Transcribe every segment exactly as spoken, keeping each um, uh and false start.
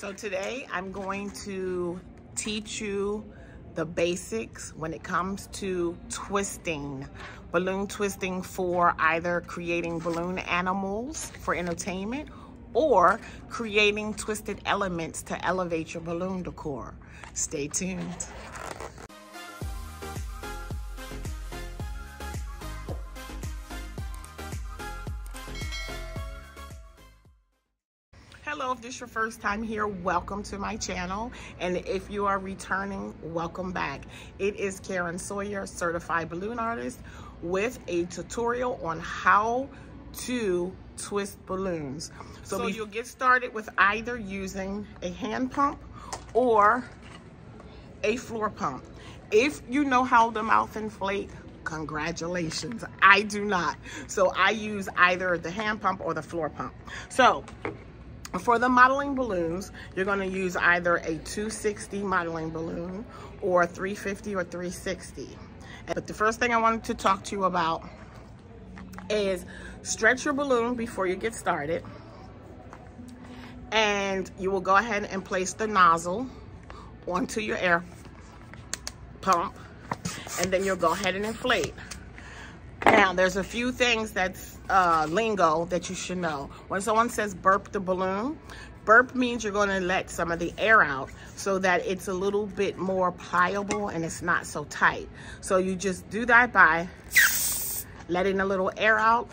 So today I'm going to teach you the basics when it comes to twisting, balloon twisting, for either creating balloon animals for entertainment or creating twisted elements to elevate your balloon decor. Stay tuned. Hello, if this is your first time here, welcome to my channel. And if you are returning, welcome back. It is Karen Sawyer, certified balloon artist, with a tutorial on how to twist balloons. So, so you'll get started with either using a hand pump or a floor pump. If you know how the mouth inflates, congratulations. I do not. So I use either the hand pump or the floor pump. So for the modeling balloons, you're going to use either a two sixty modeling balloon or three fifty or three sixty. But the first thing I wanted to talk to you about is stretch your balloon before you get started. And you will go ahead and place the nozzle onto your air pump, and then you'll go ahead and inflate. Now, there's a few things that's uh, lingo that you should know. When someone says burp the balloon, burp means you're gonna let some of the air out so that it's a little bit more pliable and it's not so tight. So you just do that by letting a little air out,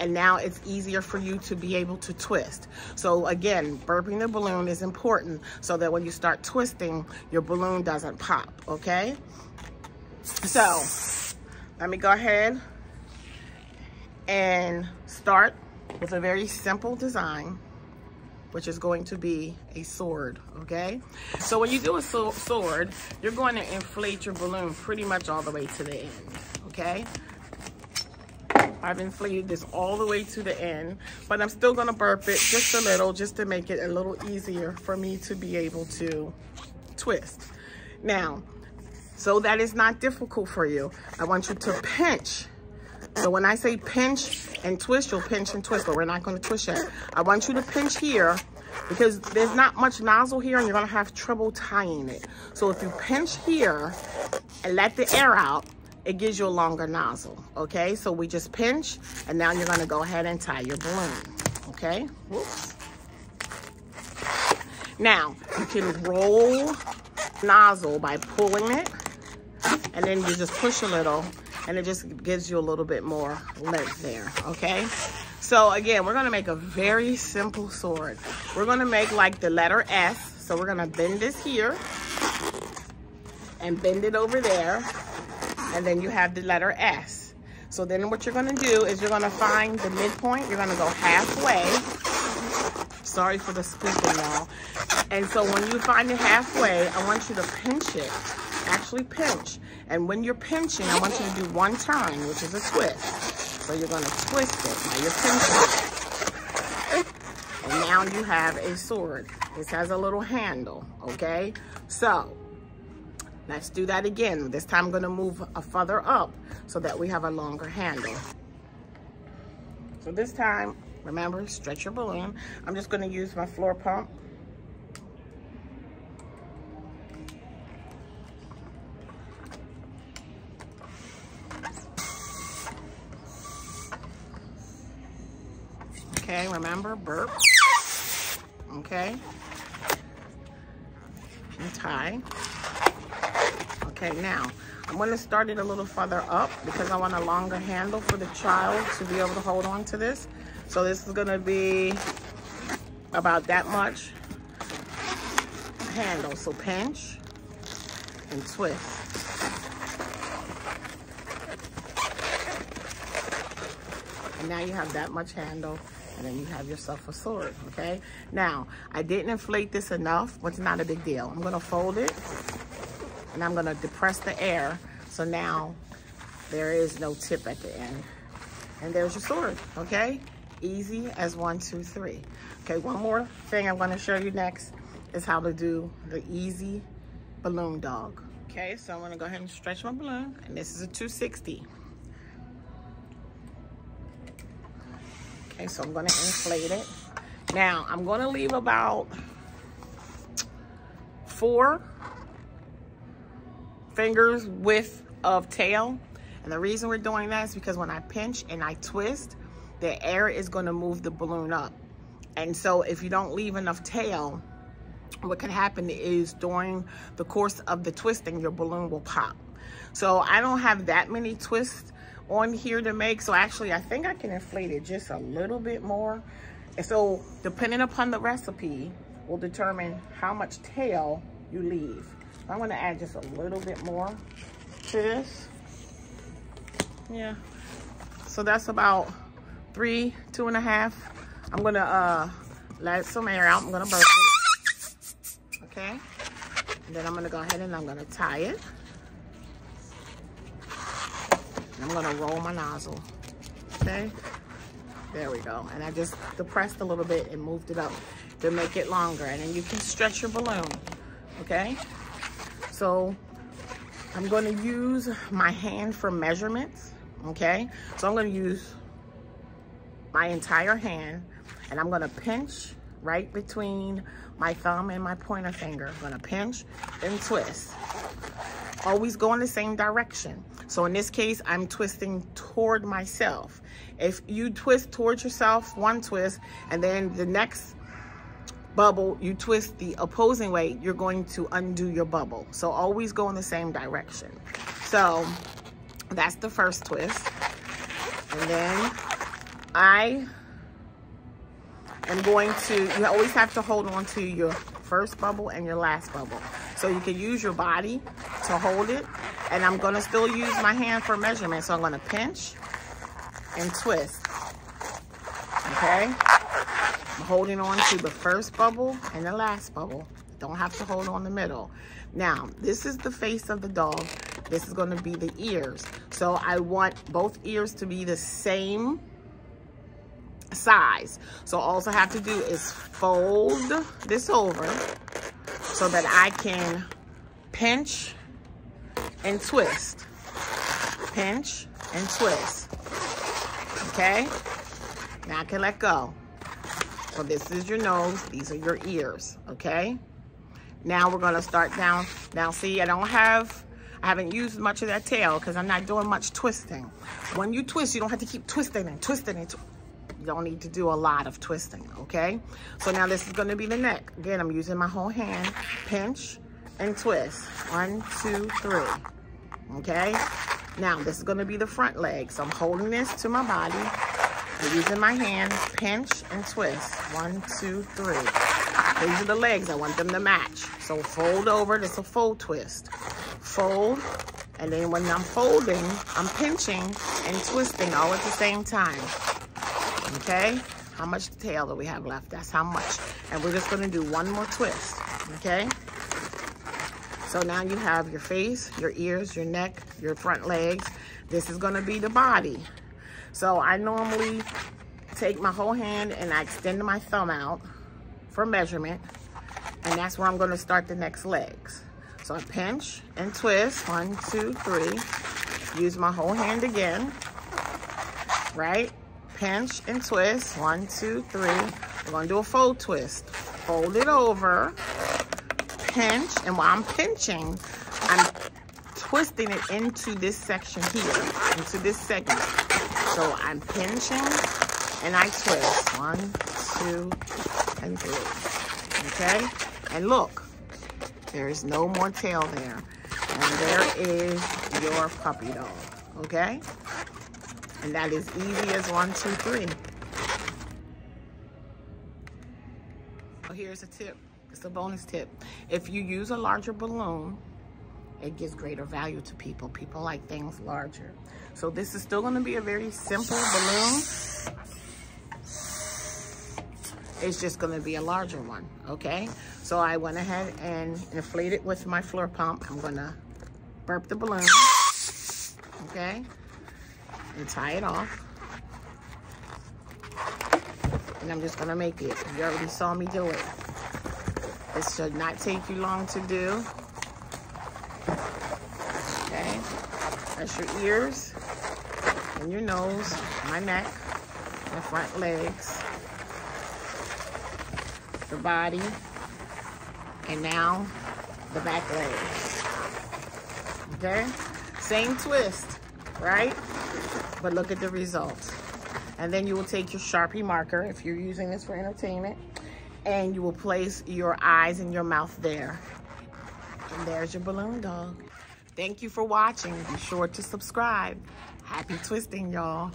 and now it's easier for you to be able to twist. So again, burping the balloon is important so that when you start twisting, your balloon doesn't pop, okay? So, let me go ahead and start with a very simple design, which is going to be a sword, okay? So when you do a so sword, you're going to inflate your balloon pretty much all the way to the end, okay? I've inflated this all the way to the end, but I'm still gonna burp it just a little, just to make it a little easier for me to be able to twist. Now, so that is not difficult for you, I want you to pinch. So when I say pinch and twist, you'll pinch and twist, but we're not gonna twist yet. I want you to pinch here because there's not much nozzle here and you're gonna have trouble tying it. So if you pinch here and let the air out, it gives you a longer nozzle, okay? So we just pinch, and now you're gonna go ahead and tie your balloon, okay? Whoops. Now, you can roll nozzle by pulling it, and then you just push a little, and it just gives you a little bit more length there, okay? So again, we're gonna make a very simple sword. We're gonna make like the letter S, so we're gonna bend this here, and bend it over there, and then you have the letter S. So then what you're gonna do is you're gonna find the midpoint, you're gonna go halfway. Sorry for the squeaking, y'all. And so when you find it halfway, I want you to pinch it. Actually pinch, and when you're pinching, I want you to do one turn, which is a twist. So you're gonna twist it while you're pinching. And now you have a sword. This has a little handle, okay? So, let's do that again. This time I'm gonna move a further up so that we have a longer handle. So this time, remember, stretch your balloon. I'm just gonna use my floor pump. Okay, remember, burp, okay, and tie. Okay, now, I'm gonna start it a little further up because I want a longer handle for the child to be able to hold on to this. So this is gonna be about that much handle. So pinch and twist. And now you have that much handle. And then you have yourself a sword, okay? Now, I didn't inflate this enough, but it's not a big deal. I'm gonna fold it, and I'm gonna depress the air, so now there is no tip at the end. And there's your sword, okay? Easy as one, two, three. Okay, one more thing I'm gonna show you next is how to do the easy balloon dog. Okay, so I'm gonna go ahead and stretch my balloon, and this is a two sixty. Okay, so I'm gonna inflate it. Now, I'm gonna leave about four fingers width of tail. And the reason we're doing that is because when I pinch and I twist, the air is going to move the balloon up. And so if you don't leave enough tail, what can happen is during the course of the twisting, your balloon will pop. So I don't have that many twists on here to make. So actually, I think I can inflate it just a little bit more. And so depending upon the recipe will determine how much tail you leave. I'm going to add just a little bit more to this. Yeah. So that's about three, two and a half. I'm going to uh, let some air out. I'm going to burst it. Okay. And then I'm going to go ahead and I'm going to tie it. I'm gonna roll my nozzle, okay? There we go. And I just depressed a little bit and moved it up to make it longer. And then you can stretch your balloon, okay? So I'm gonna use my hand for measurements, okay? So I'm gonna use my entire hand and I'm gonna pinch right between my thumb and my pointer finger. I'm gonna pinch and twist. Always go in the same direction. So in this case, I'm twisting toward myself. If you twist towards yourself, one twist, and then the next bubble, you twist the opposing way, you're going to undo your bubble. So always go in the same direction. So that's the first twist. And then I am going to, you always have to hold on to your first bubble and your last bubble. So you can use your body to hold it. And I'm gonna still use my hand for measurement. So I'm gonna pinch and twist, okay? I'm holding on to the first bubble and the last bubble. Don't have to hold on the middle. Now, this is the face of the dog. This is gonna be the ears. So I want both ears to be the same size. So all I have to do is fold this over so that I can pinch and twist, pinch and twist, okay? Now I can let go. So this is your nose, these are your ears, okay? Now we're gonna start down. Now see, I don't have, I haven't used much of that tail because I'm not doing much twisting. When you twist, you don't have to keep twisting and twisting and twisting. You don't need to do a lot of twisting, okay? So now this is gonna be the neck. Again, I'm using my whole hand, pinch and twist. One, two, three, okay? Now this is gonna be the front leg. So I'm holding this to my body. I'm using my hand, pinch and twist. One, two, three. These are the legs, I want them to match. So fold over, this is a fold twist. Fold, and then when I'm folding, I'm pinching and twisting all at the same time. Okay, how much tail do we have left? That's how much. And we're just gonna do one more twist, okay? So now you have your face, your ears, your neck, your front legs. This is gonna be the body. So I normally take my whole hand and I extend my thumb out for measurement. And that's where I'm gonna start the next legs. So I pinch and twist, one, two, three. Use my whole hand again, right? Pinch and twist, one, two, three. We're gonna do a fold twist. Fold it over, pinch, and while I'm pinching, I'm twisting it into this section here, into this segment. So I'm pinching and I twist, one, two, and three, okay? And look, there is no more tail there. And there is your puppy dog, okay? And that is easy as one, two, three. So here's a tip, it's a bonus tip. If you use a larger balloon, it gives greater value to people. People like things larger. So this is still gonna be a very simple balloon. It's just gonna be a larger one, okay? So I went ahead and inflated it with my floor pump. I'm gonna burp the balloon, okay? And tie it off, and I'm just gonna make it. You already saw me do it. It should not take you long to do. Okay, that's your ears and your nose, my neck, my front legs, the body, and now the back legs. Okay, same twist, right? But look at the result. And then you will take your Sharpie marker, if you're using this for entertainment, and you will place your eyes and your mouth there. And there's your balloon dog. Thank you for watching. Be sure to subscribe. Happy twisting, y'all.